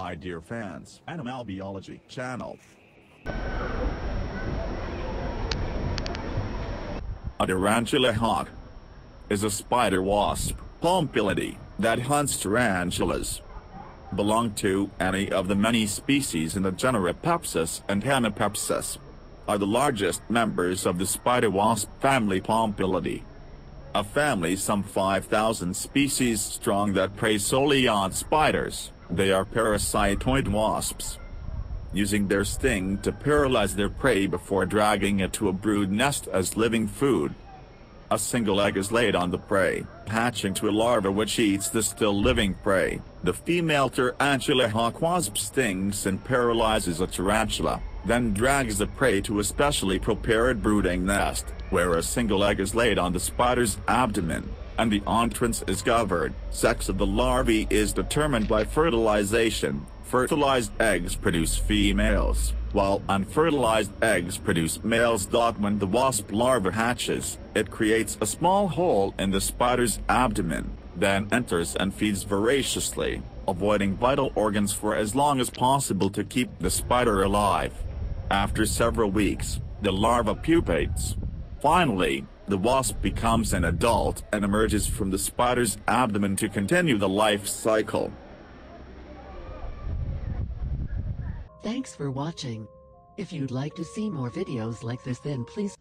Hi dear fans, Animal Biology Channel. A tarantula hawk is a spider wasp, Pompilidae, that hunts tarantulas. Belong to any of the many species in the genera Pepsis and Hemipepsis. Are the largest members of the spider wasp family Pompilidae. A family some 5,000 species strong that prey solely on spiders. They are parasitoid wasps, using their sting to paralyze their prey before dragging it to a brood nest as living food. A single egg is laid on the prey, hatching to a larva which eats the still living prey. The female tarantula hawk wasp stings and paralyzes a tarantula, then drags the prey to a specially prepared brooding nest, where a single egg is laid on the spider's abdomen, and the entrance is covered. Sex of the larvae is determined by fertilization. Fertilized eggs produce females, while unfertilized eggs produce males. When the wasp larva hatches, it creates a small hole in the spider's abdomen, then enters and feeds voraciously, avoiding vital organs for as long as possible to keep the spider alive. After several weeks, the larva pupates. Finally, the wasp becomes an adult and emerges from the spider's abdomen to continue the life cycle. Thanks for watching. If you'd like to see more videos like this, then please